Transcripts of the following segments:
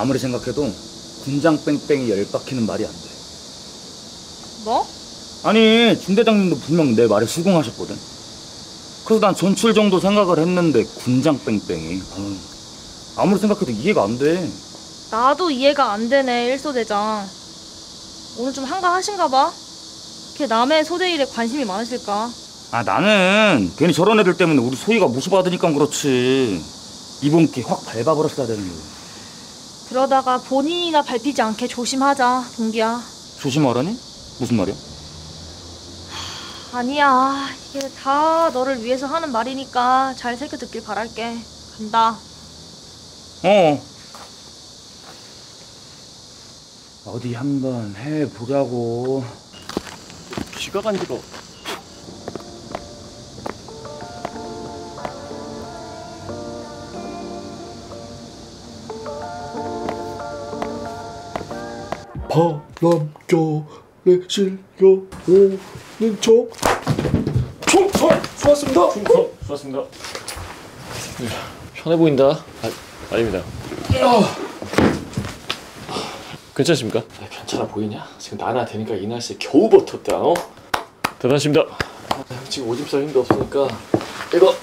아무리 생각해도 군장 뺑뺑이 열박히는 말이 안 돼. 뭐? 아니, 진 대장님도 분명 내 말에 수긍하셨거든. 그래서 난 전출 정도 생각을 했는데 군장 뺑뺑이. 아무리 생각해도 이해가 안 돼. 나도 이해가 안 되네, 일소대장. 오늘 좀 한가하신가 봐. 걔 남의 소대 일에 관심이 많으실까? 아, 나는 괜히 저런 애들 때문에 우리 소희가 무시받으니까 그렇지. 이번 기회 확 밟아버렸어야 되는 거야. 그러다가 본인이나 밟히지 않게 조심하자, 동기야. 조심하라니? 무슨 말이야? 아니야, 이게 다 너를 위해서 하는 말이니까 잘 새겨 듣길 바랄게. 간다. 어디 한번 해보자고. 귀가 간지러. 바람결에 실려오는 총. 총총 수고하셨습니다. 총총 수고하셨습니다. 편해 보인다. 아닙니다. 괜찮습니까? 괜찮아 보이냐? 지금 나나 되니까 이 날씨에 겨우 버텼다. 대단하십니다. 지금 오줌 쌀 힘도 없으니까 이거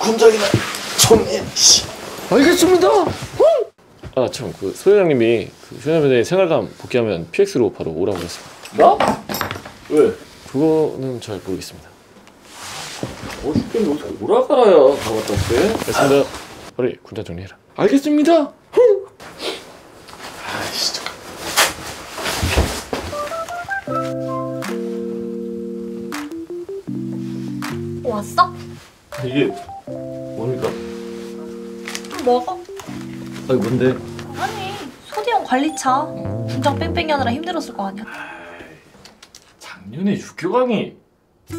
군장이나 좀해. 알겠습니다. 아, 참, 그 소회장님이 그 효자손에 생활감 복귀하면 PX로 바로 오라고 했습니다. 나? 왜? 그거는 잘 모르겠습니다. 죽겠네. 어떻게 오라가라야. 다 갔다 올게. 알겠습니다. 빨리 군장 정리해라. 알겠습니다. 아이씨. 왔어? 이게 뭡니까? 먹어? 아니 뭔데? 아니 소대형 관리차. 군장 뺑뺑이 하느라 힘들었을 거 아니야. 작년에 육교강이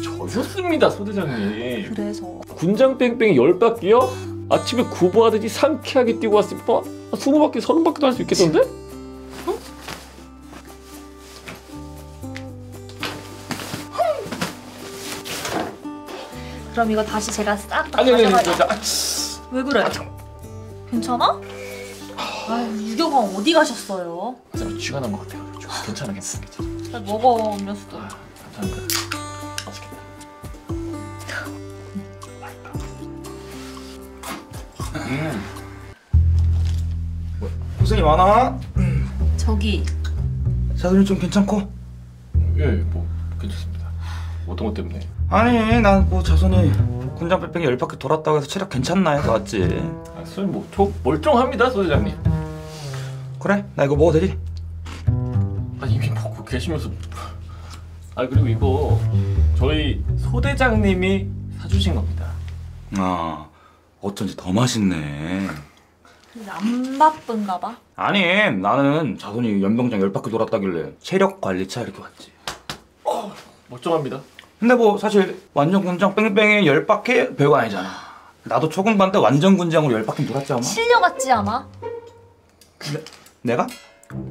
저셨습니다, 소대장님. 그래서 군장 뺑뺑이 10바퀴요? 아침에 구보하듯이 상쾌하게 뛰고 왔으면 20바퀴 30바퀴도 할 수 있겠던데? 응? 그럼 이거 다시 제가 싹 다 가져가요. 왜 그래? 괜찮아? 아유, 유경왕 어디 가셨어요? 진짜 쥐가 난 것 같아요. 괜찮아, 괜찮아. 잘 먹어, 음료수도. 아, 감사합니다. 맛있겠다. 맛있다. 뭐야, 고생이 많아? 저기 자손이 좀 괜찮고? 예, 뭐 괜찮습니다. 어떤 것 때문에? 아니, 난 뭐 자손이 군장 뺑뺑이 10바퀴 돌았다고 해서 체력 괜찮나 해서 왔지. 아, 소님 뭐 멀쩡합니다, 소대장님. 그래? 나 이거 먹어도 되지? 아, 이미 먹고 계시면서. 아, 그리고 이거 저희 소대장님이 사주신 겁니다. 아, 어쩐지 더 맛있네. 안 바쁜가 봐? 아니, 나는 자손이 연병장 10바퀴 돌았다길래 체력 관리차 이렇게 왔지. 멀쩡합니다. 근데 뭐 사실 완전 군장 뺑뺑이 10바퀴 별거 아니잖아. 나도 초급반 때 완전 군장으로 10바퀴 돌았지 아마? 실려갔지 아마? 내가?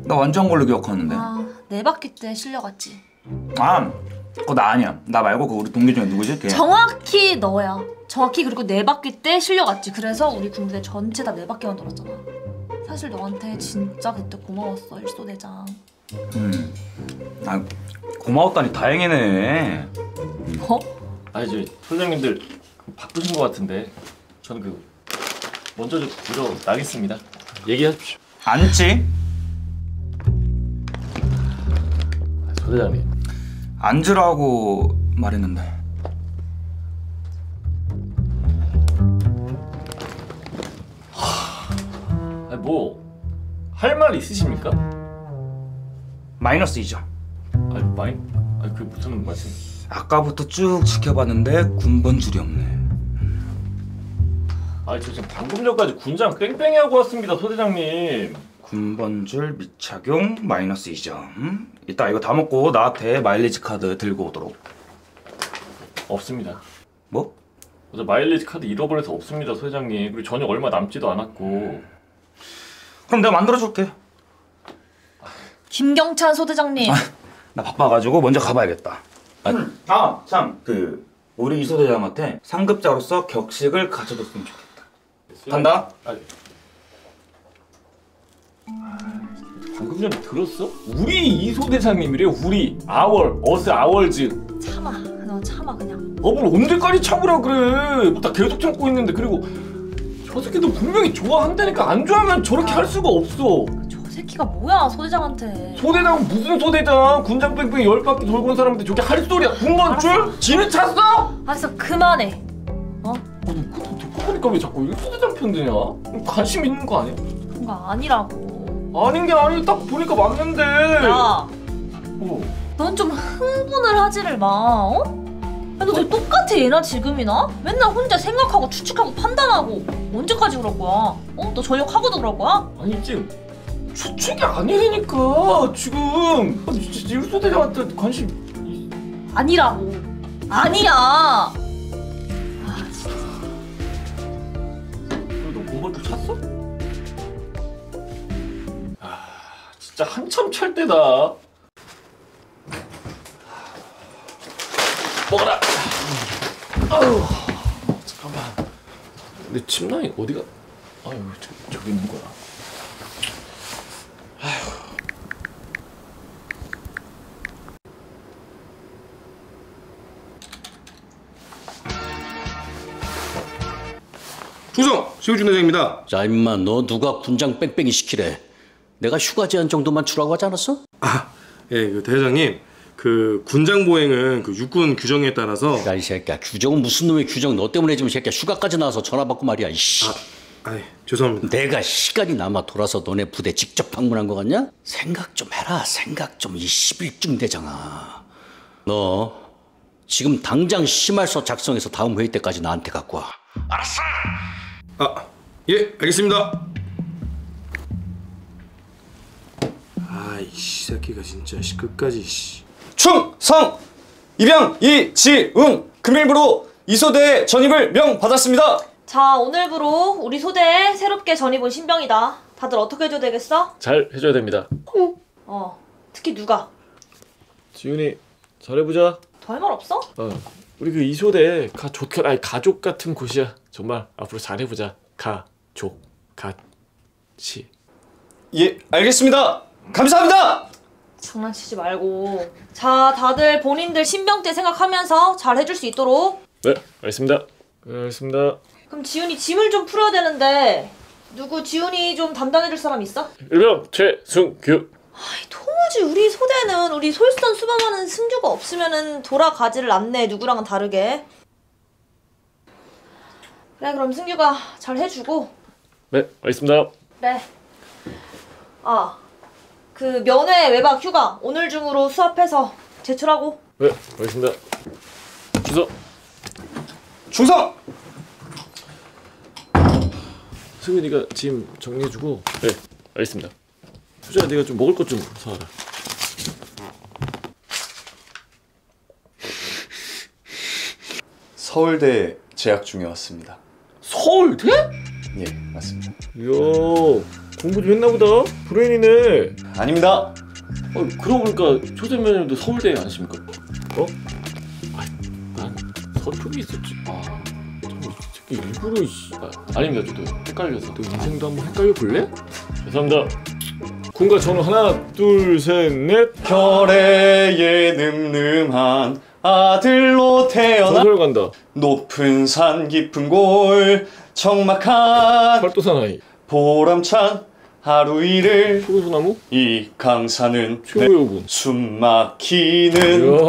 나 완전 걸로 기억하는데. 아, 4바퀴 때 실려갔지. 아, 그거 나 아니야. 나 말고 그 우리 동기 중에 누구지? 걔. 정확히 너야. 정확히. 그리고 4바퀴 때 실려갔지. 그래서 우리 군대 전체 다 4바퀴만 돌았잖아. 사실 너한테 진짜 그때 고마웠어, 일소대장. 아, 고마웠다니 다행이네. 뭐? 아니, 저희 소장님들 바쁘신 것 같은데 저는 그 먼저 좀 물어나겠습니다. 얘기하십시오. 앉지? 소대장님 앉으라고 말했는데. 아니, 뭐 할 말 있으십니까? 마이너스 2점. 아니, 아니 그게 무슨 말씀? 아까부터 쭉 지켜봤는데 군번 줄이 없네. 아니, 저 지금 방금 전까지 군장 뺑뺑이 하고 왔습니다, 소대장님. 군번 줄 미착용 마이너스 2점. 이따 이거 다 먹고 나한테 마일리지 카드 들고 오도록. 없습니다. 뭐? 저 마일리지 카드 잃어버려서 없습니다, 소대장님. 그리고 전혀 얼마 남지도 않았고. 그럼 내가 만들어줄게. 김경찬 소대장님. 아, 나 바빠가지고 먼저 가봐야겠다. 아, 참, 그 우리 이 소대장한테 상급자로서 격식을 가져줬으면 좋겠다. 간다. 방금 전에 들었어? 우리 이소대장님이래요. 우리 아월 어스 아월즈. 참아 너 참아 그냥. 아 뭘 언제까지 참으라 그래. 뭐 다 계속 참고 있는데. 그리고 저 새끼도 분명히 좋아한다니까. 안 좋아하면 저렇게 할 수가 없어. 저 새끼가 뭐야 소대장한테. 소대장 무슨 소대장. 군장 뺑뺑이 10바퀴 돌고 온 사람한테 저게 할 소리야. 군번 줄? 지는 찼어? 알았어 그만해. 어? 아니 듣고 보니까 왜 자꾸 소대장 편드냐? 관심 있는 거 아니야? 그런 거 아니라고. 아닌 게 아니야. 딱 보니까 맞는데. 야, 넌 좀 흥분을 하지를 마. 어? 야, 너 되게 똑같아 얘나 지금이나. 맨날 혼자 생각하고 추측하고 판단하고. 언제까지 그럴 거야? 어? 너 전역하고도 그럴 거야? 아니 지금 추측이 아니라니까 지금. 아니 진짜 유소대장한테 관심 아니라고. 아니야. 아 진짜. 너 공부를 찼어? 진짜 한참 찰 때다. 먹어라. 아유, 잠깐만. 내 침낭이 어디가? 아유, 저기 있는 거야. 아휴. 충성 시우준 대장입니다. 자 임마, 너 누가 군장 뺑뺑이 시키래? 내가 휴가 제한 정도만 주라고 하지 않았어? 아, 예, 그 대장님, 그 군장 보행은 그 육군 규정에 따라서. 야, 이 새끼야, 규정은 무슨 놈의 규정? 너 때문에 지금 새끼야 휴가까지 나와서 전화 받고 말이야. 이씨. 아, 죄송합니다. 내가 시간이 남아 돌아서 너네 부대 직접 방문한 거 같냐? 생각 좀 해라, 생각 좀. 이 11중 대장아, 너 지금 당장 심할서 작성해서 다음 회의 때까지 나한테 갖고 와. 알았어. 아, 예, 알겠습니다. 아이 씨 새끼가 진짜 씨 끝까지 씨. 충성! 입양 이지운! 금일부로 이소대에 전입을 명받았습니다. 자 오늘부로 우리 소대에 새롭게 전입 온 신병이다. 다들 어떻게 해줘야 되겠어? 잘 해줘야 됩니다. 어 특히 누가? 지훈이 잘해보자. 더 할 말 없어? 어 우리 그 이소대 가족 같은 곳이야. 정말 앞으로 잘해보자. 가족 같이. 예 알겠습니다. 감사합니다! 장난치지 말고. 자, 다들 본인들 신병 때 생각하면서 잘 해줄 수 있도록. 네, 알겠습니다. 네, 알겠습니다. 그럼 지훈이 짐을 좀 풀어야 되는데 누구 지훈이 좀 담당해줄 사람 있어? 일병 최승규. 아이, 도무지 우리 소대는 우리 솔선 수범하는 승규가 없으면은 돌아가지를 않네. 누구랑은 다르게. 그래, 그럼 승규가 잘 해주고. 네, 알겠습니다. 네. 아. 그 면회 외박 휴가 오늘 중으로 수합해서 제출하고. 네 알겠습니다. 주소. 충성! 승윤이가 짐 정리해주고. 네 알겠습니다. 효자야 네가 좀 먹을 것 좀 사와라. 서울대에 재학 중에 왔습니다. 서울대? 예 맞습니다. 이야 공부 좀 했나 보다? 브레인이네. 아닙니다. 그러고 보니까 초대면님도 서울대에 아니십니까? 어? 아니, 난 서쪽에 있었지. 아, 새끼 일부러 이씨. 아닙니다. 저도 헷갈려서. 너 인생도 한번 헷갈려 볼래? 죄송합니다. 군과 저는 하나, 둘, 셋, 넷. 결의에 늠름한 아들로 태어나. 서울 간다. 높은 산 깊은 골 적막한 팔도사나이. 보람찬 하루 일을 포도나무? 이 강산은 최고여군. 숨 막히는.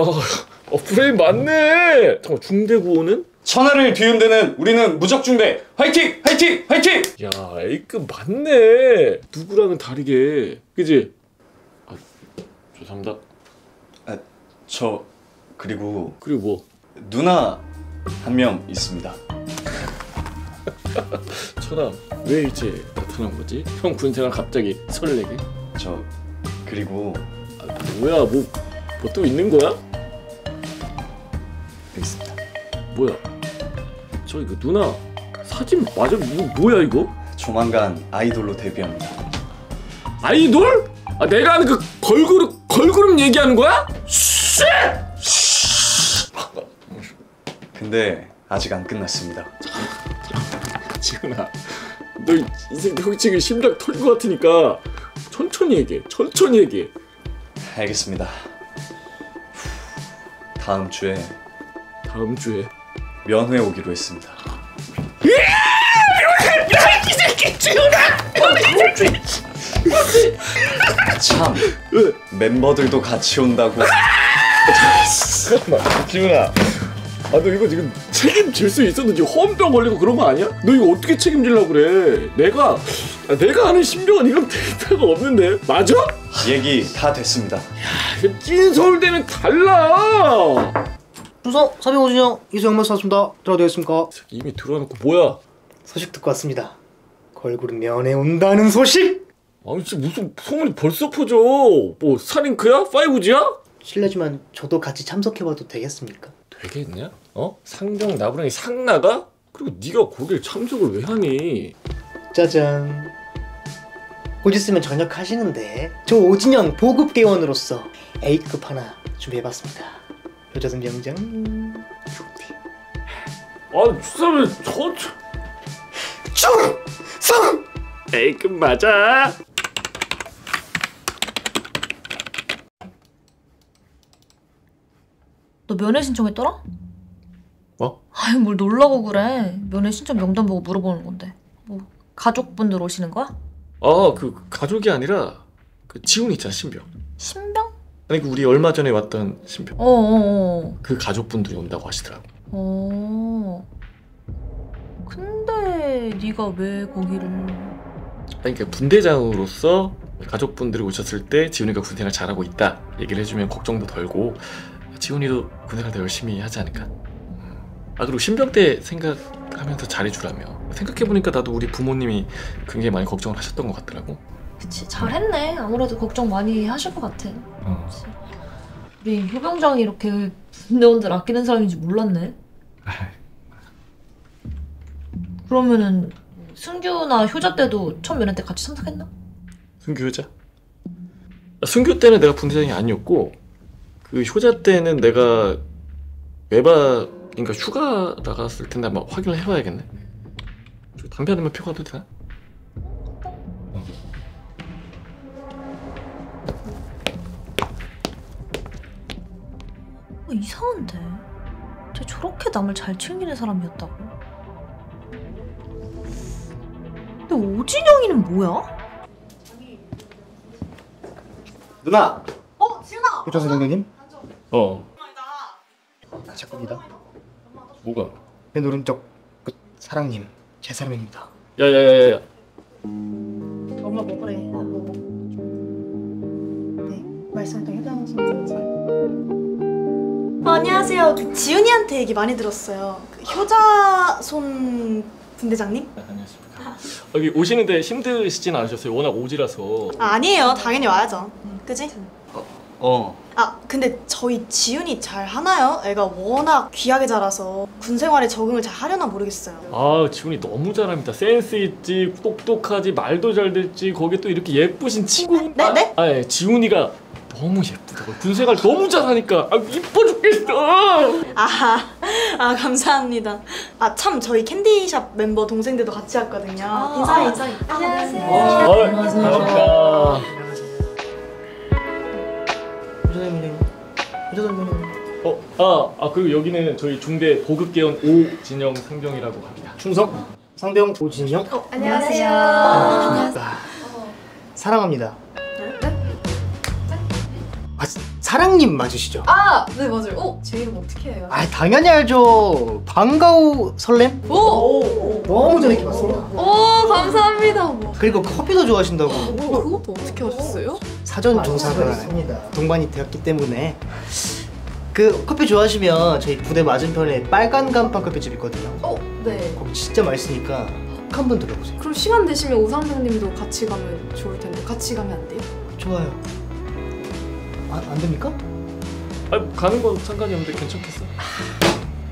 프레임 맞네. 잠깐 중대구호는? 천하를 뒤흔드는 우리는 무적중대. 화이팅! 화이팅! 화이팅! 야 A급 맞네. 누구랑은 다르게 그지? 아 죄송합니다. 아 저 그리고 뭐? 누나 한 명 있습니다. 천하 왜 이제 나타난 거지? 형 군생활 갑자기 설레게? 저 그리고 아, 뭐야 뭐 또 있는 거야? 알겠습니다. 뭐야 저 이거 누나 사진 맞아? 뭐야 이거? 조만간 아이돌로 데뷔합니다. 아이돌? 아 내가 아는 그 걸그룹 얘기하는 거야? 쉿! 근데 아직 안 끝났습니다. 지훈아, 너 인생 거기 지금 심장 털릴 것 같으니까 천천히 얘기해. 천천히 얘기해. 알겠습니다. 다음 주에 면회 오기로 했습니다. 이 새끼 지훈아! 참 멤버들도 같이 온다고. 잠깐만 지훈아, 아 너 이거 지금 책임질 수 있었는지 허언병 걸리고 그런 거 아니야? 너 이거 어떻게 책임질려고 그래? 내가 아는 신병은 이런 데이터가 없는데 맞아? 얘기 다 됐습니다. 야, 찐 서울대는 달라. 순서 305진영 이소영 말씀하셨습니다. 들어가겠습니까? 이미 들어놓고 뭐야? 소식 듣고 왔습니다. 걸그룹 면회 온다는 소식? 아니 진짜 무슨 소문이 벌써 퍼져. 뭐 살인크야? 5G야? 실례지만 저도 같이 참석해봐도 되겠습니까? 되겠냐? 어? 상병 나부랑이 상나가? 그리고 네가 거길 참석을 왜 하니? 짜잔. 곧 있으면 전역하시는데 저 오진영 보급계원으로서 A급 하나 준비해봤습니다. 효자손 병장. 아 주사면 충성! A급 맞아! 너 면회 신청했더라? 뭐? 아유 뭘 놀라고 그래. 면회 신청 명단 보고 물어보는 건데. 뭐 가족분들 오시는 거야? 아 그 가족이 아니라 그 지훈이 있잖아 신병. 신병? 아니 그 우리 얼마 전에 왔던 신병. 어어어. 그 가족분들이 온다고 하시더라고. 어. 근데 네가 왜 거기를? 아니 그러니까 분대장으로서 가족분들이 오셨을 때 지훈이가 군생활 잘하고 있다 얘기를 해주면 걱정도 덜고 지훈이도 군생활 더 열심히 하지 않을까? 아 그리고 신병 때 생각하면서 잘해주라며. 생각해보니까 나도 우리 부모님이 굉장히 많이 걱정을 하셨던 것 같더라고. 그치 잘했네. 아무래도 걱정 많이 하실 것 같아. 그치. 우리 효병장이 이렇게 군대원들 아끼는 사람인지 몰랐네. 그러면은 승규나 효자 때도 첫 면회 때 같이 참석했나? 승규 효자? 승규 때는 내가 분대장이 아니었고 그 효자 때는 내가 외박 그러니까 휴가 나갔을 텐데 아마 확인을 해봐야겠네. 담배 하나만 피고 가도 되나? 어. 이상한데 쟤 저렇게 남을 잘 챙기는 사람이었다고? 근데 오진영이는 뭐야? 누나! 어? 지은아! 효자손 선생님? 어. 제 겁니다. 뭐가? 맨 오른쪽 끝 사랑님 제 사람입니다. 야야야야야. 엄마 뭐 그래? 나 뭐. 네 말씀을 해당하는 선생님. 안녕하세요. 그 지훈이한테 얘기 많이 들었어요. 그 효자손 분대장님? 안녕하세요. 여기 오시는데 힘드시진 않으셨어요? 워낙 오지라서. 아, 아니에요. 당연히 와야죠. 그지? 어. 아 근데 저희 지훈이 잘 하나요? 애가 워낙 귀하게 자라서 군 생활에 적응을 잘 하려나 모르겠어요. 아 지훈이 너무 잘합니다. 센스 있지, 똑똑하지, 말도 잘 듣지. 거기에 또 이렇게 예쁘신 친구. 네? 네? 아 예, 지훈이가 너무 예쁘다고. 군 생활 너무 잘하니까 아 이뻐 죽겠어. 아 감사합니다. 아 참 저희 캔디샵 멤버 동생들도 같이 왔거든요. 인사해. 안녕하세요. 안녕하세요. 그리고 여기는 저희 중대 보급계원 오진영 상병이라고 합니다. 충성? 상병 오진영? 안녕하세요. 반갑습니다. 사랑합니다. 아, 사랑님 맞으시죠? 아, 네 맞아요. 제 이름 어떻게 해요? 아, 당연히 알죠. 반가워 설렘? 오! 너무 재밌게 봤습니다. 오, 감사합니다. 그리고 커피도 좋아하신다고. 그것도 어떻게 하셨어요? 사전 조사를 동반이 되었기 때문에 그 커피 좋아하시면 저희 부대 맞은편에 빨간 간판 커피집 있거든요. 네. 거기 진짜 맛있으니까 꼭 한번 들어보세요. 그럼 시간 되시면 오상병님도 같이 가면 좋을 텐데 같이 가면 안 돼요? 좋아요. 안 됩니까? 아 가는 건 상관이 없는데 괜찮겠어?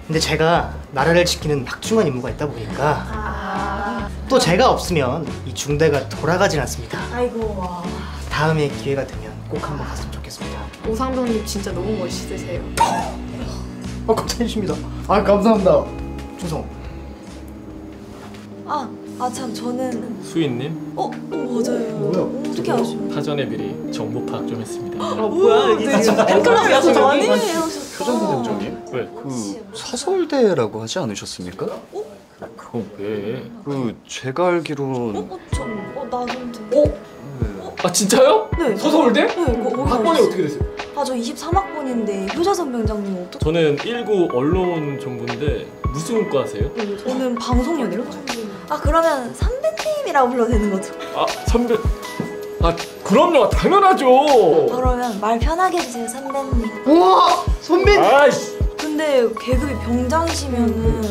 근데 제가 나라를 지키는 막중한 임무가 있다 보니까 또 제가 없으면 이 중대가 돌아가진 않습니다. 아이고. 와. 다음에 기회가 되면 꼭 한번 갔으면 좋겠습니다. 오상병님 진짜 너무 멋있으세요. 감사해주십니다. 감사합니다. 충성. 아 참 저는 수인님? 맞아요. 뭐야? 어떻게 아시죠? 파전에 미리 정보 파악 좀 했습니다. 뭐야 이게 팬클럽이라서 저 아니에요. 효자선생님? 왜? 그 사설대라고 하지 않으셨습니까? 그건 왜? 그 제가 알기로는 나는데 아 진짜요? 네. 서서울대? 네. 학번이 어떻게 됐어요? 아 저 23학번인데 효자손 병장님 어떻게? 저는 19 언론 정보인데 무슨 과 하세요? 네, 저는 방송연예로. 아 그러면 선배님이라고 불러도 되는 거죠? 아 선배? 아 그럼요 당연하죠. 그러면 말 편하게 해주세요 선배님. 우와 선배님. 아이씨. 근데 계급이 병장이시면은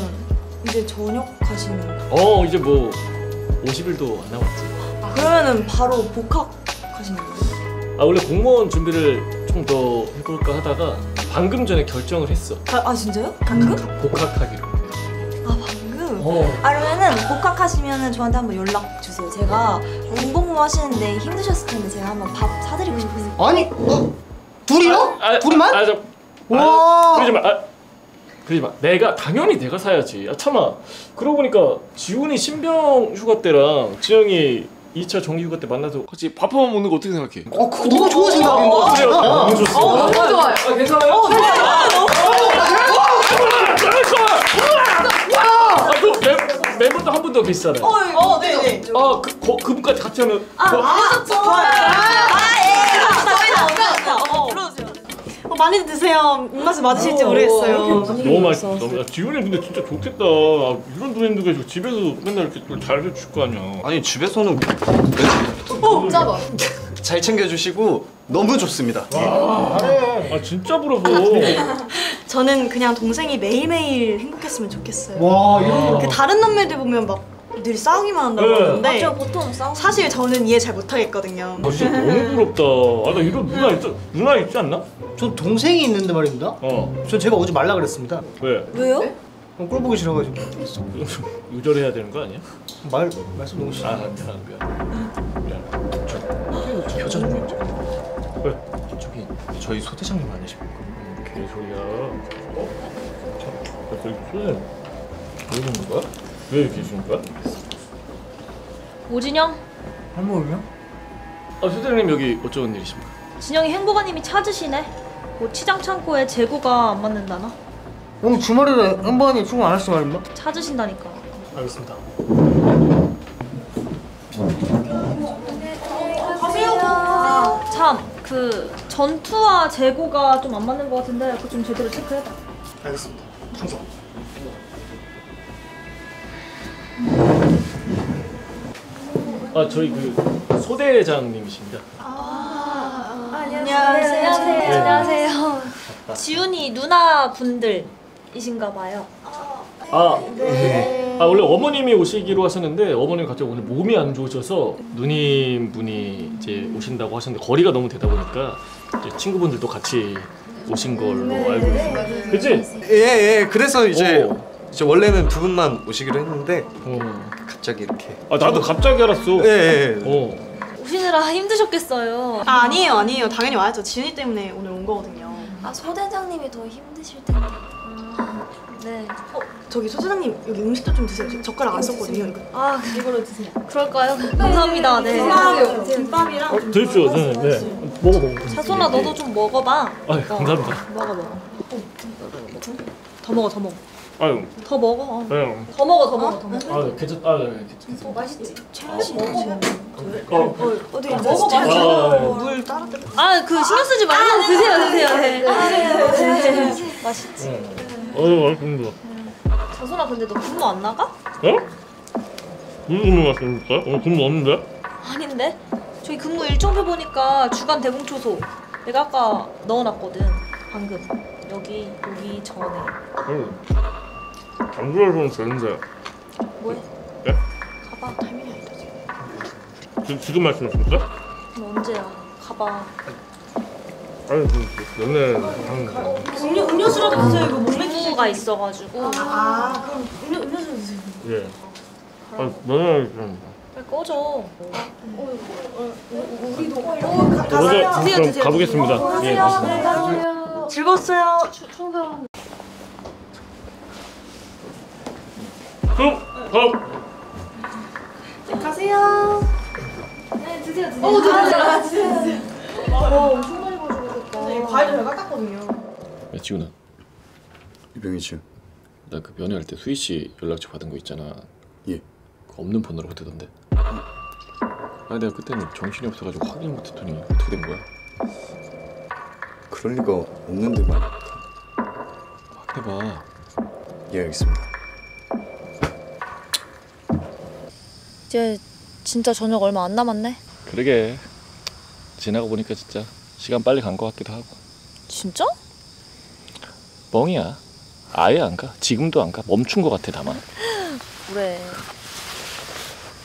이제 전역하시는. 이제 뭐 50일도 안 남았지. 그러면은 바로 복학하시는 거예요? 아 원래 공무원 준비를 좀 더 해볼까 하다가 방금 전에 결정을 했어. 아 진짜요? 방금? 복학하기로. 아 방금? 아 그러면은 복학하시면은 저한테 한번 연락 주세요. 제가 공복무 하시는데 힘드셨을 텐데 제가 한번 밥 사드리고 싶었어요. 아니 둘이요? 둘이만? 와. 그러지 마. 그러지 마. 내가 당연히 내가 사야지. 아 참아. 그러고 보니까 지훈이 신병 휴가 때랑 지영이 2차 정기휴가 때 만나서 같이 밥 한번 먹는 거 어떻게 생각해? 그거 너무 좋은 생각인 것 같아요. 너무 좋습니다. 너무 좋아요. 괜찮아요? 멤버도 한 분 더 계시잖아요. 네네. 그분까지 같이 하면 많이 드세요. 입맛에 맞으실지 모르겠어요. 너무 맛있어. 지훈이 근데 진짜 좋겠다. 이런 분인데 계속 집에서 맨날 이렇게 잘해줄 거 아니야. 아니 집에서는 짜봐. 잘 챙겨주시고 너무 좋습니다. 아 진짜 부러워. 저는 그냥 동생이 매일매일 행복했으면 좋겠어요. 와 이런 거. 다른 남매들 보면 막 늘 싸우기만 한다고 하는데 맞죠, 보통 싸우. 사실 저는 이해 잘 못하겠거든요. 진짜 너무 부럽다. 나 이런 누나 있지 않나? 전 동생이 있는데 말입니다. 전 제가 오지 말라 그랬습니다. 왜? 왜요? 꼴 보기 싫어가지고. 의절해야 되는 거 아니야? 말씀 너무 싫어. 미안. 효자손 왜? 저기 저희 소대장님 아니십니까? 개소리야. 왜 이러는 거야? 왜 계신 거야? 오진영? 할머니요? 아 소장님 여기 어쩌는 일이십니까? 진영이 행보관님이 찾으시네. 뭐 치장 창고에 재고가 안 맞는다나? 오늘 주말에도 행보관님 출근 안 하시지 말입니다. 찾으신다니까. 알겠습니다. 가세요. 참 그 전투와 재고가 좀 안 맞는 것 같은데 그거 좀 제대로 체크해봐. 알겠습니다. 충성. 아 저희 그 소대장님이십니다. 안녕하세요. 안녕하세요. 지훈이 누나 분들이신가 봐요. 네. 원래 어머님이 오시기로 하셨는데 어머님 갑자기 오늘 몸이 안 좋으셔서 누님 분이 이제 오신다고 하셨는데 거리가 너무 되다 보니까 이제 친구분들도 같이 오신 걸로 알고 있습니다. 그치? 예. 그래서 이제. 저 원래는 두 분만 오시기로 했는데 갑자기 이렇게. 나도 갑자기 알았어. 오시느라 힘드셨겠어요. 아니에요. 당연히 와야죠. 지은이 때문에 오늘 온 거거든요. 소대장님이 더 힘드실 텐데. 네. 저기 소대장님 여기 음식도 좀 드세요. 젓가락 안 썼거든요. 이거. 이걸로 드세요. 그럴까요? 감사합니다. 네. 김밥이랑. 드십시오. 네. 먹어. 자손아 너도 좀 먹어봐. 감사합니다. 먹어. 더 먹어. 더 먹어. 더 먹어. 괜찮다. 맛있지? 최연씨 먹어. 먹어. 물 따라 들어. 그 신경 쓰지 말고 드세요. 맛있지. 맛있습니다. 자손아 근데 너 군무 안 나가? 어? 무슨 군무 갔습니까? 군무 없는데? 아닌데? 저기 근무 일정표 보니까 주간 대공초소 내가 아까 넣어놨거든. 방금 여기 오기 전에. 안 들어서는 되는데. 뭐해? 네? 가봐. 타이밍이 아니다 지금. 지금 말씀하십니까? 언제야? 가봐. 연애 하는 거. 음료수라도 드세요. 이거 몸에 기가 있어가지고. 그럼 음료수 드세요. 예. 연애 좀. 빨리 꺼져. 우리도. 가세요. 드세요. 가보겠습니다. 가세요. 즐거웠어요. 충성. 그럼 안녕하세요. 네, 드세요, 드세요. 오, 드세요. 엄청 많이 가져가셨다. 과일도 잘 깎았거든요. 야, 지훈아. 이병이지. 나 그 면회할 때 수희 씨 연락처 받은 거 있잖아. 예. 그거 없는 번호로 호되던데. 아, 내가 그때는 정신이 없어가지고 확인 못했더니 어떻게 된 거야? 그럴 리가 없는데 말이야. 확인해봐. 예, 알겠습니다. 이제 진짜 저녁 얼마 안 남았네. 그러게. 지나가 보니까 진짜 시간 빨리 간 것 같기도 하고. 진짜? 뻥이야. 아예 안 가. 지금도 안 가. 멈춘 것 같아 다만. 그래.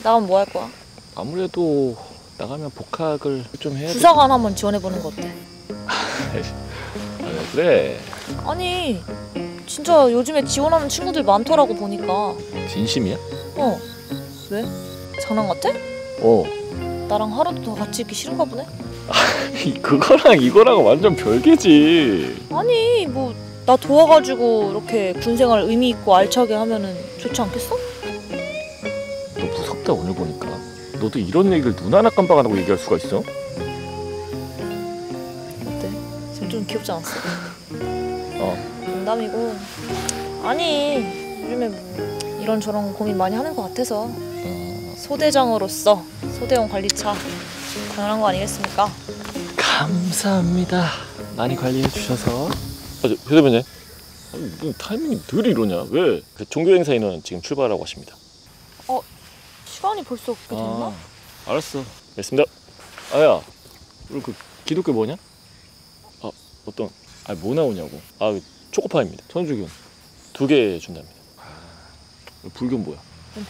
나가면 뭐 할 거야? 아무래도 나가면 복학을 좀 해야. 부사관 한번 지원해보는 거 어때? 아, 그래. 아니 진짜 요즘에 지원하는 친구들 많더라고 보니까. 진심이야? 어. 왜? 장난 같아? 어. 나랑 하루도 더 같이 있기 싫은가 보네? 아니 그거랑 이거랑 완전 별개지. 아니 뭐 나 도와가지고 이렇게 군생활 의미 있고 알차게 하면은 좋지 않겠어? 너 무섭다 오늘 보니까. 너도 이런 얘기를 눈 하나 깜빡 안 하고 얘기할 수가 있어? 어때? 지금 좀 귀엽지 않았어? 어. 농담이고. 아니 요즘에 뭐 이런저런 고민 많이 하는 것 같아서. 소대장으로서 소대원 관리차 당연한 거 아니겠습니까? 감사합니다. 많이 관리해 주셔서. 회대변인, 타이밍이 늘 이러냐? 왜? 그 종교 행사에는 지금 출발하라고 하십니다. 어? 시간이 벌써 그렇게 됐나? 아, 알았어. 알겠습니다. 아야, 우리 그 기독교 뭐냐? 아, 어떤? 아, 뭐 나오냐고? 아, 초코파이입니다. 천주교는 2개 준답니다. 아, 불교는 뭐야?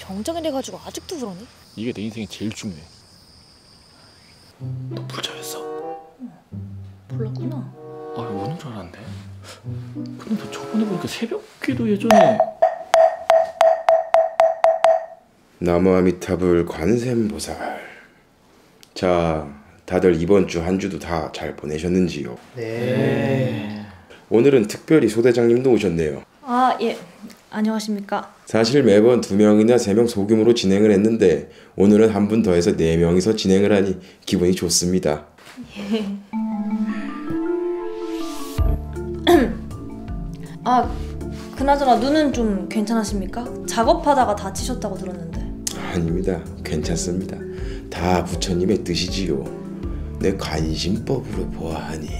병장이 돼가지고 아직도 그러니? 이게 내 인생이 제일 중요해. 너 불자였어? 몰랐구나. 아, 오는 줄 알았는데. 근데 너 저번에 보니까 새벽기도 예전에 나무아미타불 관세음보살. 자, 다들 이번 주 한 주도 다 잘 보내셨는지요? 네. 오늘은 특별히 소대장님도 오셨네요. 아, 예. 안녕하십니까. 사실 매번 2명이나 3명 소규모로 진행을 했는데 오늘은 한 분 더해서 4명이서 진행을 하니 기분이 좋습니다. 예. 아, 그나저나 눈은 좀 괜찮으십니까? 작업하다가 다치셨다고 들었는데. 아닙니다. 괜찮습니다. 다 부처님의 뜻이지요. 내 관심법으로 보아하니.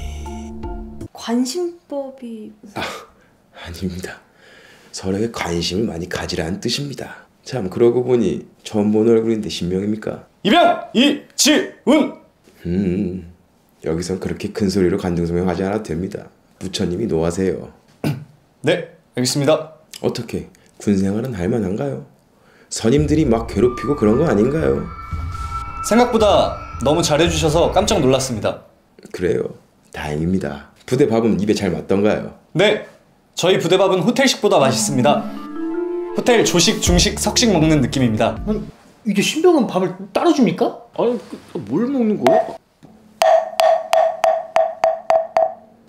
관심법이... 아, 아닙니다. 서로에게 관심을 많이 가지라는 뜻입니다. 참 그러고 보니 처음 보는 얼굴인데 신명입니까? 이병! 이지운! 여기선 그렇게 큰 소리로 간등소명하지 않아도 됩니다. 부처님이 노하세요. 네, 알겠습니다. 어떻게 군생활은 할만한가요? 선임들이 막 괴롭히고 그런 거 아닌가요? 생각보다 너무 잘해주셔서 깜짝 놀랐습니다. 그래요? 다행입니다. 부대 밥은 입에 잘 맞던가요? 네! 저희 부대밥은 호텔식보다 맛있습니다. 호텔 조식, 중식, 석식 먹는 느낌입니다. 아니, 이게 신병은 밥을 따로 줍니까? 아니, 뭘 먹는 거야?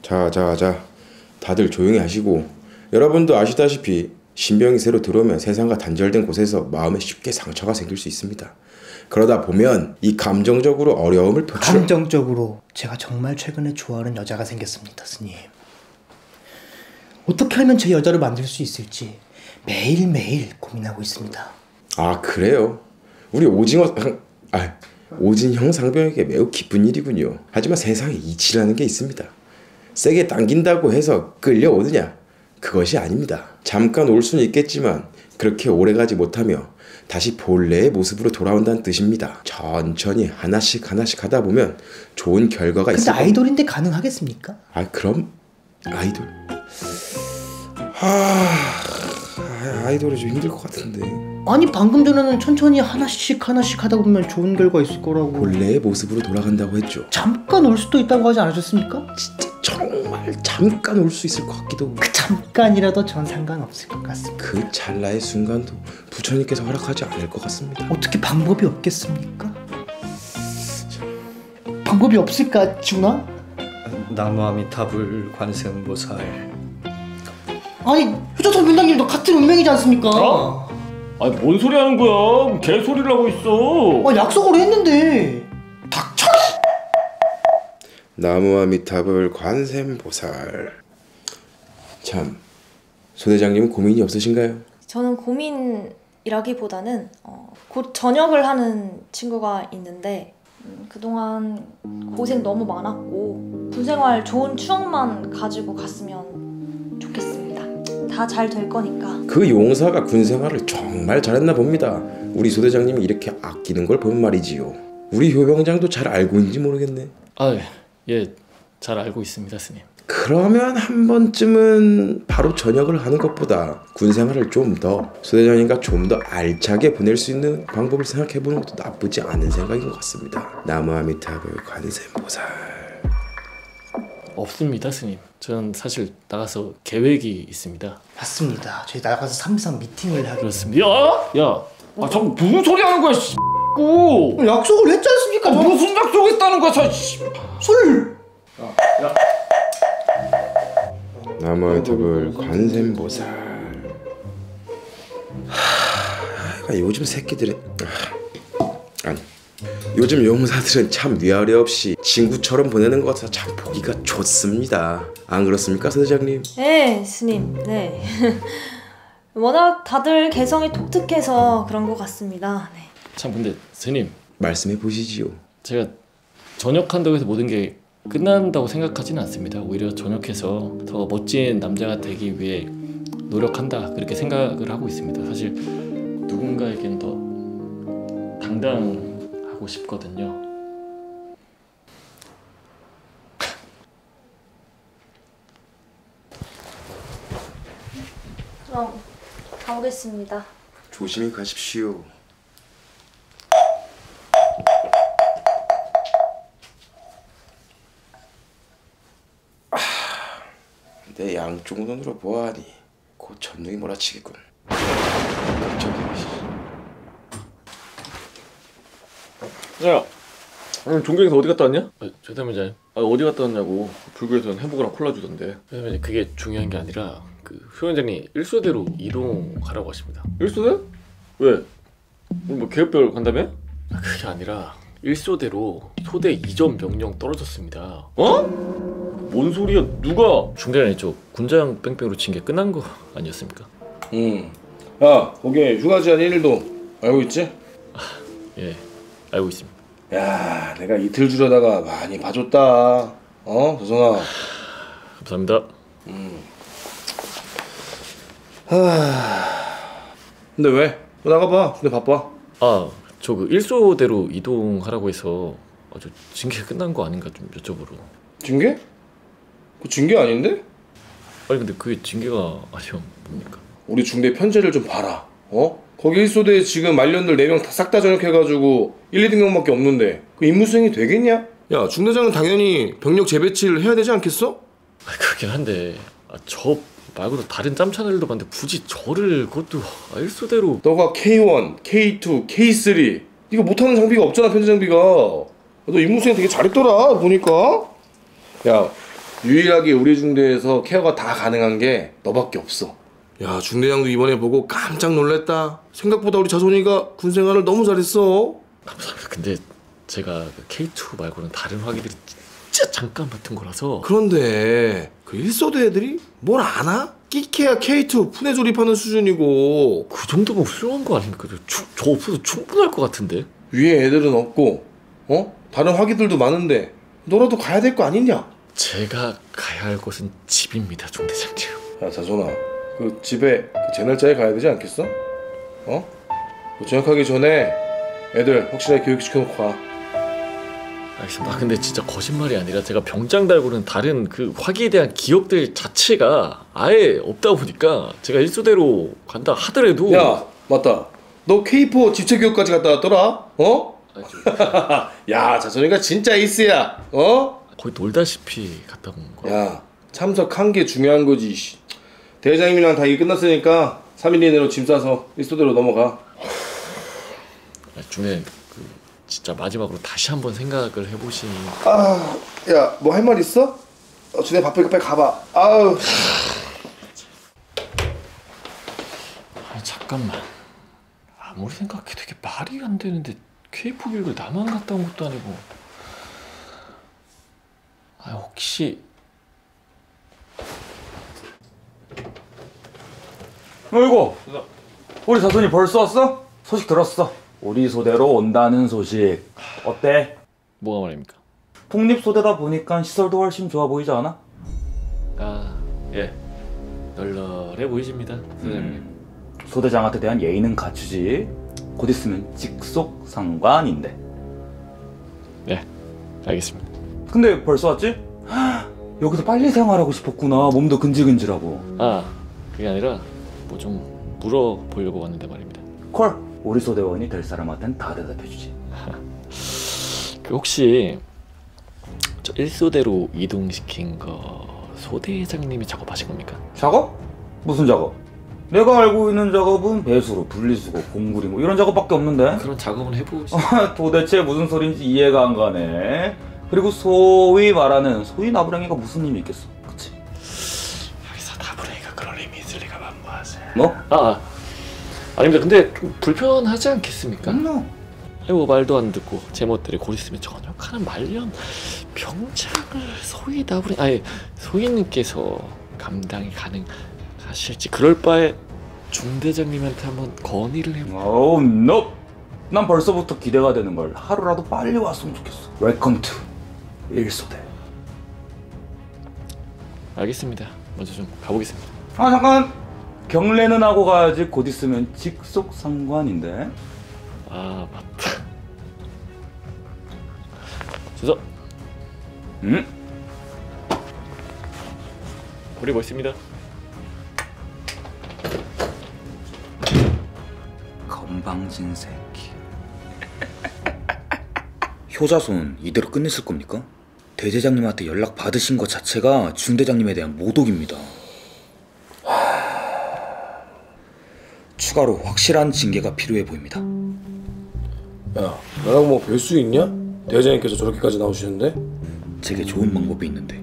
자. 다들 조용히 하시고. 여러분도 아시다시피 신병이 새로 들어오면 세상과 단절된 곳에서 마음에 쉽게 상처가 생길 수 있습니다. 그러다 보면 이 감정적으로 어려움을 표출을... 감정적으로... 제가 정말 최근에 좋아하는 여자가 생겼습니다, 스님. 어떻게 하면 제 여자를 만들 수 있을지 매일매일 고민하고 있습니다. 아, 그래요? 우리 오진영 상병에게 매우 기쁜 일이군요. 하지만 세상에 이치라는 게 있습니다. 세게 당긴다고 해서 끌려오느냐? 그것이 아닙니다. 잠깐 올 수는 있겠지만 그렇게 오래가지 못하며 다시 본래의 모습으로 돌아온다는 뜻입니다. 천천히 하나씩 하다 보면 좋은 결과가 있을 겁니다. 근데 아이돌인데 가능하겠습니까? 아, 그럼 아이돌... 아이돌이 좀 힘들 것 같은데. 아니 방금 전에는 천천히 하나씩 하다 보면 좋은 결과 있을 거라고. 본래의 모습으로 돌아간다고 했죠. 잠깐 올 수도 있다고 하지 않으셨습니까? 진짜 정말 잠깐 올 수 있을 것 같기도 하고. 그 잠깐이라도 전 상관없을 것 같습니다. 그 찰나의 순간도 부처님께서 허락하지 않을 것 같습니다. 어떻게 방법이 없겠습니까? 방법이 없을까, 지훈아? 나무아미타불 관세음보살. 아니 효자손 변장님도 같은 운명이지 않습니까? 어? 아니 뭔 소리 하는 거야? 개소리를 하고 있어. 아 약속으로 했는데. 닥쳐! 나무와 미탑을 관세음보살. 참, 손 회장님은 고민이 없으신가요? 저는 고민이라기보다는 곧 전역을 하는 친구가 있는데 그동안 고생 너무 많았고 군생활 좋은 추억만 가지고 갔으면 좋겠습니다. 다 잘 될 거니까. 그 용사가 군생활을 정말 잘했나 봅니다. 우리 손 회장님이 이렇게 아끼는 걸 보면 말이지요. 우리 효병장도 잘 알고 있는지 모르겠네. 아, 예, 잘 알고 있습니다, 스님. 그러면 한 번쯤은 바로 전역을 하는 것보다 군생활을 좀 더 소대장님과 좀 더 알차게 보낼 수 있는 방법을 생각해보는 것도 나쁘지 않은 생각인 것 같습니다. 나무아미타불 관세음보살. 없습니다, 스님. 저는 사실 나가서 계획이 있습니다. 맞습니다. 저희 나가서 3.3 미팅을 하기로. 그렇습니다. 야! 아, 저 무슨 소리 하는 거야, 씨! 약속을 했지 않습니까? 무슨 약속했다는 거야, 저 씨! 술! 야! 나무아미타불 관세음보살. 하... 요즘 새끼들은... 아니, 요즘 용사들은 참 위아래 없이 친구처럼 보내는 것 같아서 참 보기가 좋습니다. 안 그렇습니까, 소대장님? 네, 스님. 네. 워낙 다들 개성이 독특해서 그런 것 같습니다. 네. 참 근데 스님, 말씀해 보시지요. 제가 전역한다고 해서 모든 게 끝난다고 생각하지는 않습니다. 오히려 전역해서 더 멋진 남자가 되기 위해 노력한다, 그렇게 생각을 하고 있습니다. 사실 누군가에겐 더 당당하고 싶거든요. 그럼 가보겠습니다. 조심히 가십시오. 내 양쪽 눈으로 보아하니 곧 전능이 몰아치겠군. 야, 오늘 종교에서 어디 갔다 왔냐? 최대문자님, 어디 갔다 왔냐고. 불교에서는 햄버거랑 콜라 주던데. 최대문자님, 그게 중요한 게 아니라 효원장이 일소대로 이동 가라고 하십니다. 일소대? 왜? 오늘 뭐 개업별 간다며? 그게 아니라 일소대로 소대 이전 명령 떨어졌습니다. 어? 뭔 소리야? 누가? 중간에 저 군장 뺑뺑으로 친 게 끝난 거 아니었습니까? 야, 거기에 휴가 제한 1일도 알고 있지? 아, 예, 알고 있습니다. 야, 내가 이틀 주려다가 많이 봐줬다. 조성아. 감사합니다. 근데 왜? 너 나가봐. 근데 바빠. 아, 저 그 일소대로 이동하라고 해서 저 징계 끝난 거 아닌가 좀 여쭤보러. 징계? 그 징계 아닌데? 아니 근데 그게 징계가 아니면 뭡니까? 우리 중대 편제를 좀 봐라. 거기 1소대에 지금 말년들 4명 싹 다 전역해가지고 1, 2등병밖에 없는데 그 임무 수행이 되겠냐? 야, 중대장은 당연히 병력 재배치를 해야 되지 않겠어? 아, 그렇긴 한데 저 말고도 다른 짬차들도 봤는데 굳이 저를 그것도 1소대로. 너가 K1, K2, K3 네가 못하는 장비가 없잖아, 편제 장비가. 너 임무 수행 되게 잘했더라, 보니까. 야, 유일하게 우리 중대에서 케어가 다 가능한 게 너밖에 없어. 야, 중대장도 이번에 보고 깜짝 놀랐다. 생각보다 우리 자손이가 군생활을 너무 잘했어. 감사합니다. 근데 제가 K2 말고는 다른 화기들이 진짜 잠깐 맡은 거라서. 그런데 그 1소대 애들이 뭘 아나? 끼케야 K2 푼에 조립하는 수준이고. 그 정도면 훌륭한 거 아닙니까? 저 없어도 충분할 것 같은데. 위에 애들은 없고 다른 화기들도 많은데 너라도 가야 될 거 아니냐? 제가 가야 할 곳은 집입니다, 중대장님. 야, 자손아, 그 집에 제 날짜에 가야 되지 않겠어? 전역하기 전에 애들 확실하게 교육시켜놓고 가. 알겠습니다. 근데 진짜 거짓말이 아니라 제가 병장 달고는 다른 그 화기에 대한 기억들 자체가 아예 없다 보니까 제가 일소대로 간다 하더라도. 야, 맞다. 너 K4 집체교육까지 갔다 왔더라? 야, 자손이가 진짜 에이스야. 거의 놀다시피 갔다 온 거야. 야, 참석한 게 중요한 거지. 대장님이랑 다 일 끝났으니까 3일 이내로 짐 싸서 일소대로 넘어가. 중에 진짜 마지막으로 다시 한번 생각을 해보시니. 아, 야, 뭐 할 말 있어? 준혜 바쁘니까 빨리 가봐. 아우. 잠깐만. 아무리 생각해도 이게 말이 안 되는데 KF 교육을 나만 갔다 온 것도 아니고. 아 혹시 어이구 우리 사촌이 벌써 왔어? 소식 들었어. 우리 소대로 온다는 소식. 어때? 뭐가 말입니까? 독립소대다 보니까 시설도 훨씬 좋아 보이지 않아? 아, 예. 널널해 보이십니다, 소대장님. 소대장한테 대한 예의는 갖추지. 곧 있으면 직속 상관인데. 네, 알겠습니다. 근데 벌써 왔지? 여기서 빨리 생활하고 싶었구나. 몸도 근질근질하고. 아, 그게 아니라 뭐 좀 물어보려고 왔는데 말입니다. 콜! 우리 소대원이 될 사람한테는 다 대답해주지. 그 혹시 저 1소대로 이동시킨 거 소대장님이 작업하신 겁니까? 작업? 무슨 작업? 내가 알고 있는 작업은 배수로, 분리수거, 공구리 뭐 이런 작업밖에 없는데? 그런 작업은 해보지. 도대체 무슨 소린지 이해가 안 가네. 그리고 소위 말하는 소위 나부랭이가 무슨 의미 있겠어? 그치? 여기서 나부랭이가 그런 의미 있을 리가 만무하지. 뭐? 아닙니다. 근데 좀 불편하지 않겠습니까? 아이고 말도 안 듣고 제멋대로 고리스며 전역하는 말년 병장을 소위 나부랭이 아니 소위님께서 감당이 가능하실지 그럴 바에 중대장님한테 한번 건의를 해볼까요? 오우 노! 난 벌써부터 기대가 되는 걸. 하루라도 빨리 왔으면 좋겠어. 웰컴 투 1소대. 알겠습니다. 먼저 좀 가보겠습니다. 아 잠깐! 경례는 하고 가야지. 곧 있으면 직속 상관인데. 아 맞다. 주소. 응? 우리 멋있습니다. 건방진 새끼. 효자손 이대로 끝냈을 겁니까? 대대장님한테 연락 받으신 것 자체가 중대장님에 대한 모독입니다. 추가로 확실한 징계가 필요해 보입니다. 야, 나랑 뭐 뵐 수 있냐? 대장님께서 저렇게까지 나오시는데? 제게 좋은 방법이 있는데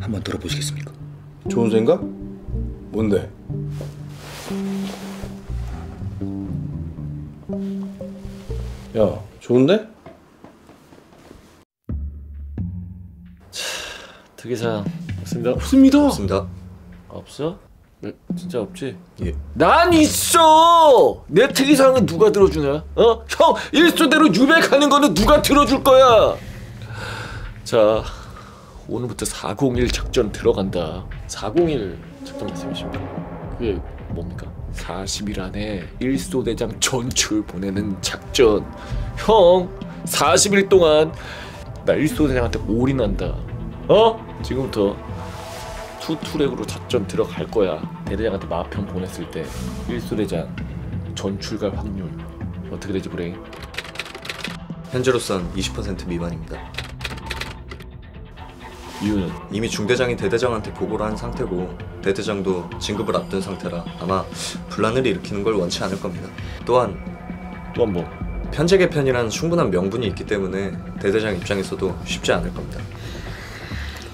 한번 들어보시겠습니까? 좋은 생각? 뭔데? 야, 좋은데? 특이사항 없습니다. 없습니다. 없어? 진짜 없지? 예. 난 있어! 내 특이사항은 누가 들어주냐? 어? 형! 1소대로 유배가는 거는 누가 들어줄 거야! 자, 오늘부터 401 작전 들어간다. 401 작전 말씀이십니까? 그게 뭡니까? 40일 안에 1소대장 전출 보내는 작전. 형! 40일 동안 나 1소대장한테 올인한다. 어? 지금부터 투트랙으로 작전 들어갈 거야. 대대장한테 마편 보냈을 때 1소대장 전출갈 확률 어떻게 되지 불행? 현재로선 20% 미만입니다. 이유는? 이미 중대장이 대대장한테 보고를 한 상태고 대대장도 진급을 앞둔 상태라 아마 분란을 일으키는 걸 원치 않을 겁니다. 또한 뭐? 편제 개편이란 충분한 명분이 있기 때문에 대대장 입장에서도 쉽지 않을 겁니다.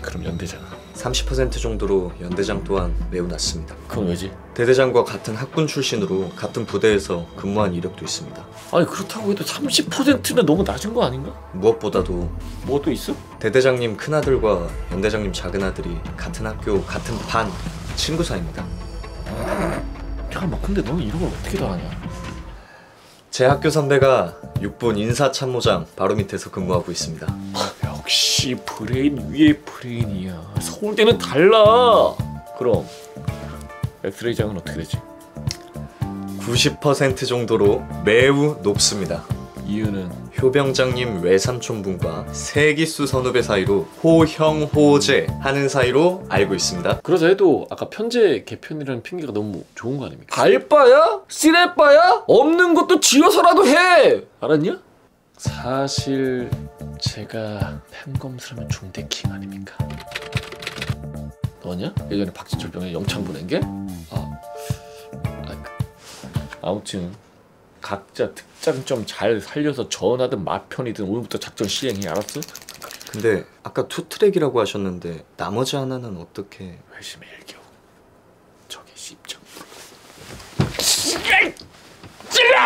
그럼 연대장 30% 정도로 연대장 또한 매우 낮습니다. 그건 왜지? 대대장과 같은 학군 출신으로 같은 부대에서 근무한 이력도 있습니다. 아니 그렇다고 해도 30%는 너무 낮은 거 아닌가? 무엇보다도 뭐 또 있어? 대대장님 큰아들과 연대장님 작은아들이 같은 학교, 같은 반 친구 사이입니다. 잠깐만 근데 너는 이런 걸 어떻게 다 아냐? 제 학교 선배가 6분 인사참모장 바로 밑에서 근무하고 있습니다. 역시 브레인 위에 브레인이야. 서울대는 달라. 그럼 엑스레이장은 어떻게 되지? 90% 정도로 매우 높습니다. 이유는? 효병장님 외삼촌분과 세기수 선후배 사이로 호형호제 하는 사이로 알고 있습니다. 그러자 해도 아까 편제 개편이라는 핑계가 너무 좋은 거 아닙니까? 갈바야? 쓰레빠야? 없는 것도 지어서라도 해! 알았냐? 사실 제가 팬검수라면 중대킹 아닙니까? 너냐? 예전에 박진철 병에 영창 보낸 게? 아무튼 각자 특장점 잘 살려서 전하든 마편이든 오늘부터 작전 시행해. 알았어? 근데 아까 투트랙이라고 하셨는데 나머지 하나는 어떻게? 회심의 일격. 저게 10점. 찔러!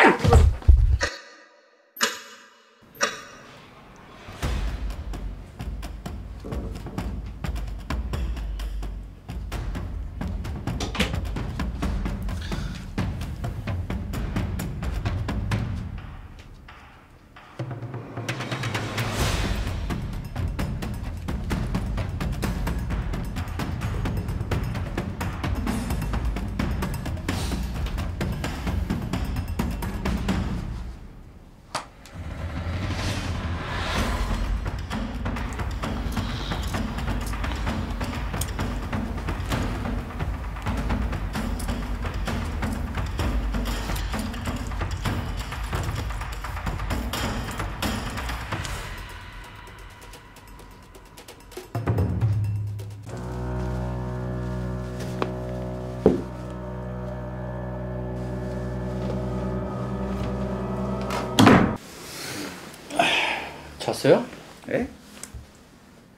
잤어요? 예?